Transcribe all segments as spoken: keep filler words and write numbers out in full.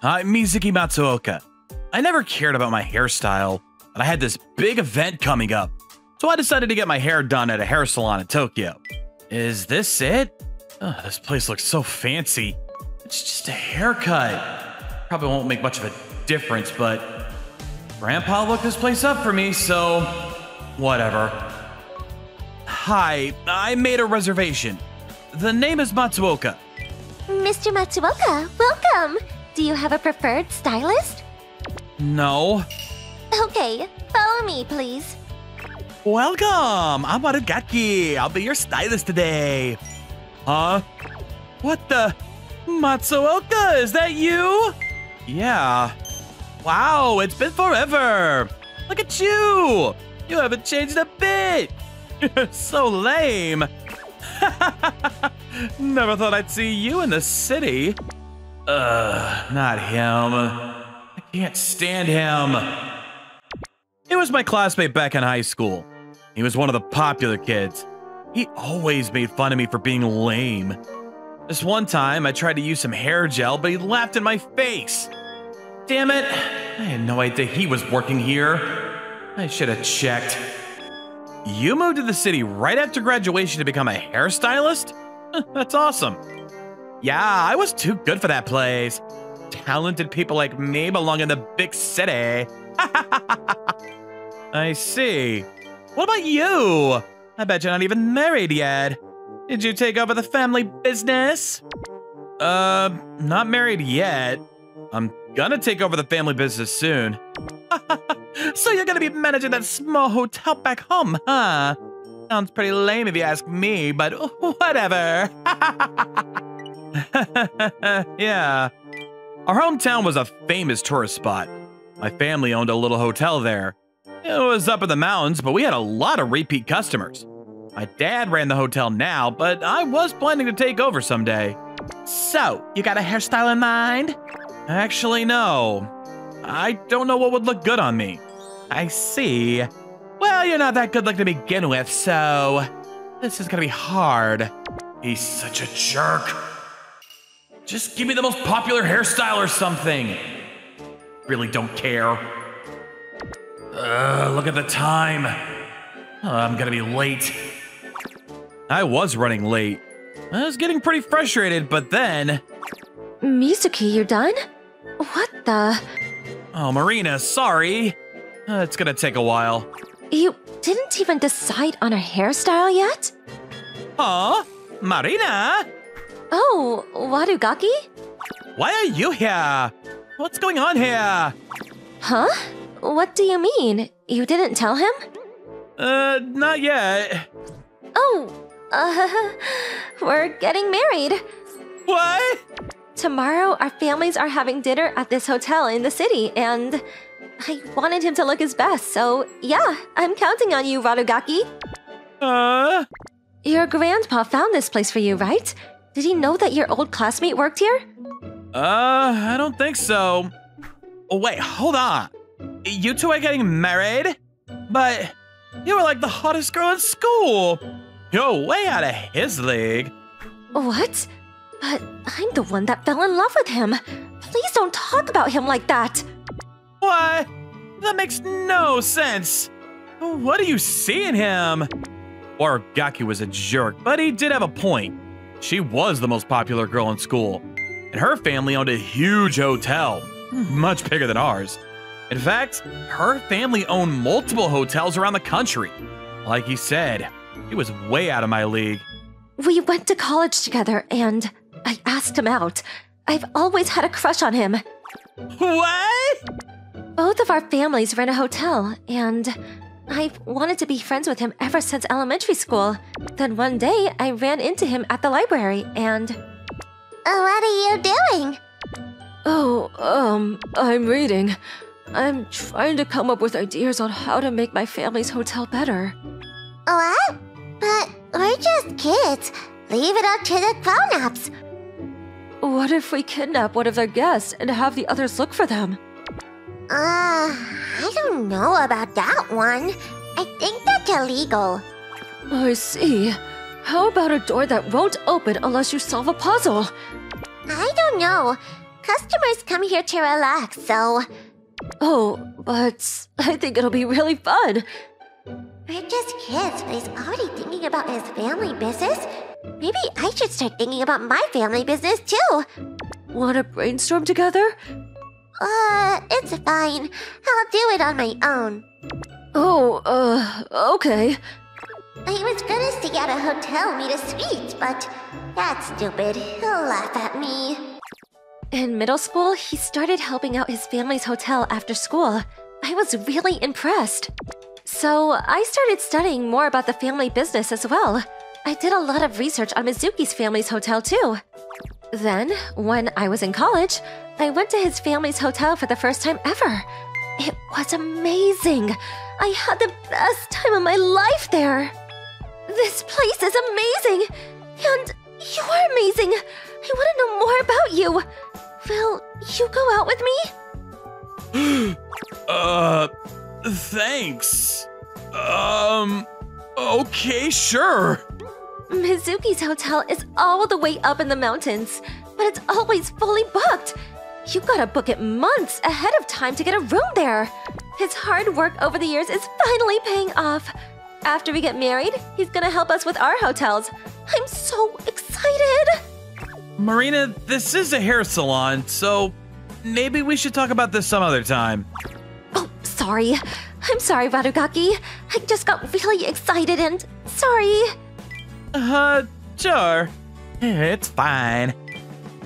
I'm Mizuki Matsuoka. I never cared about my hairstyle, but I had this big event coming up, so I decided to get my hair done at a hair salon in Tokyo. Is this it? Ugh, this place looks so fancy. It's just a haircut. Probably won't make much of a difference, but Grandpa looked this place up for me, so whatever. Hi, I made a reservation. The name is Matsuoka. Mister Matsuoka, welcome! Do you have a preferred stylist? No. Okay, follow me, please. Welcome! I'm Arugaki. I'll be your stylist today. Huh? What the? Matsuoka, is that you? Yeah. Wow, it's been forever. Look at you. You haven't changed a bit. You're so lame. Never thought I'd see you in the city. Ugh, not him. I can't stand him. It was my classmate back in high school. He was one of the popular kids. He always made fun of me for being lame. This one time, I tried to use some hair gel, but he laughed in my face. Damn it, I had no idea he was working here. I should have checked. You moved to the city right after graduation to become a hairstylist? That's awesome. Yeah, I was too good for that place. Talented people like me belong in the big city. I see. What about you? I bet you're not even married yet. Did you take over the family business? Uh, not married yet. I'm gonna take over the family business soon. So you're gonna be managing that small hotel back home, huh? Sounds pretty lame if you ask me, but whatever. Yeah. Our hometown was a famous tourist spot. My family owned a little hotel there. It was up in the mountains, but we had a lot of repeat customers. My dad ran the hotel now, but I was planning to take over someday. So, you got a hairstyle in mind? Actually, no. I don't know what would look good on me. I see. Well, you're not that good looking to begin with, so this is gonna be hard. He's such a jerk. Just give me the most popular hairstyle or something. Really don't care. Uh, look at the time. Oh, I'm gonna be late. I was running late. I was getting pretty frustrated, but then... Mizuki, you're done? What the... Oh, Marina, sorry. Uh, it's gonna take a while. You didn't even decide on a hairstyle yet? Huh? Marina? Oh, Warugaki? Why are you here? What's going on here? Huh? What do you mean? You didn't tell him? Uh, not yet. Oh, uh, we're getting married. What? Tomorrow, our families are having dinner at this hotel in the city, and I wanted him to look his best, so yeah, I'm counting on you, Warugaki. Uh? Your grandpa found this place for you, right? Did he know that your old classmate worked here? Uh, I don't think so. Oh, wait, hold on. You two are getting married? But you were like the hottest girl in school. You're way out of his league. What? But I'm the one that fell in love with him. Please don't talk about him like that. What? That makes no sense. What do you see in him? Warugaki was a jerk, but he did have a point. She was the most popular girl in school. And her family owned a huge hotel, much bigger than ours. In fact, her family owned multiple hotels around the country. Like he said, he was way out of my league. We went to college together and I asked him out. I've always had a crush on him. What? Both of our families ran a hotel and I've wanted to be friends with him ever since elementary school. Then one day I ran into him at the library and... What are you doing? Oh, um, I'm reading. I'm trying to come up with ideas on how to make my family's hotel better. What? But we're just kids. Leave it up to the grown-ups. What if we kidnap one of their guests and have the others look for them? Uh, I don't know about that one. I think that's illegal. I see. How about a door that won't open unless you solve a puzzle? I don't know. Customers come here to relax, so... Oh, but I think it'll be really fun. We're just kids, but he's already thinking about his family business. Maybe I should start thinking about my family business, too. Want to brainstorm together? Uh, it's fine. I'll do it on my own. Oh, uh, okay. I was gonna stay at a hotel and meet a suite, but that's stupid. He'll laugh at me. In middle school, he started helping out his family's hotel after school. I was really impressed. So I started studying more about the family business as well. I did a lot of research on Mizuki's family's hotel too. Then, when I was in college, I went to his family's hotel for the first time ever. It was amazing. I had the best time of my life there. This place is amazing. And you're amazing. I want to know more about you. Will you go out with me? uh, thanks. Um, okay, sure. Mizuki's hotel is all the way up in the mountains, but it's always fully booked. You gotta book it months ahead of time to get a room there. His hard work over the years is finally paying off. After we get married, he's gonna help us with our hotels. I'm so excited! Marina, this is a hair salon, so maybe we should talk about this some other time. Oh, sorry. I'm sorry, Warugaki. I just got really excited and sorry. Uh, sure. It's fine.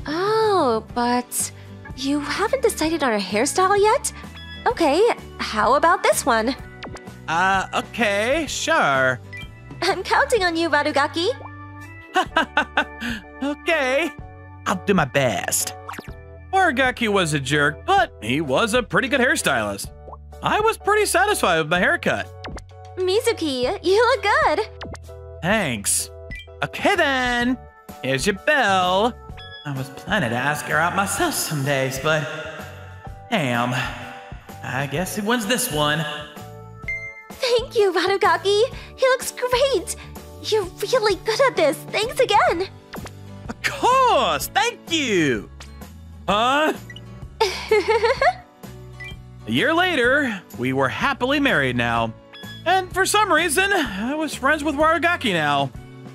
Oh, but you haven't decided on a hairstyle yet? Okay, how about this one? Uh, okay, sure. I'm counting on you, Warugaki. Okay, I'll do my best. Arugaki was a jerk, but he was a pretty good hairstylist. I was pretty satisfied with my haircut. Mizuki, you look good. Thanks. Okay then, here's your bell. I was planning to ask her out myself some days, but damn, I guess it wins this one. Thank you, Warugaki. He looks great. You're really good at this. Thanks again. Of course. Thank you. Huh? A year later, we were happily married now. And for some reason, I was friends with Warugaki now.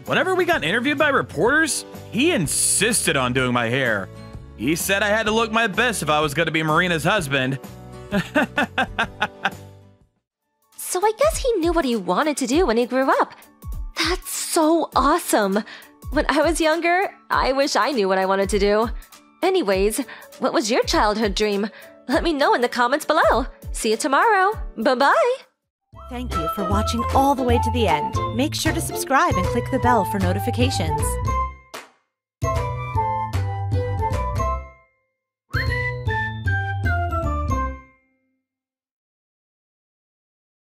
Whenever we got interviewed by reporters, he insisted on doing my hair. He said I had to look my best if I was going to be Marina's husband. So I guess he knew what he wanted to do when he grew up. That's so awesome. When I was younger, I wish I knew what I wanted to do. Anyways, what was your childhood dream? Let me know in the comments below. See you tomorrow. Bye-bye. Thank you for watching all the way to the end. Make sure to subscribe and click the bell for notifications.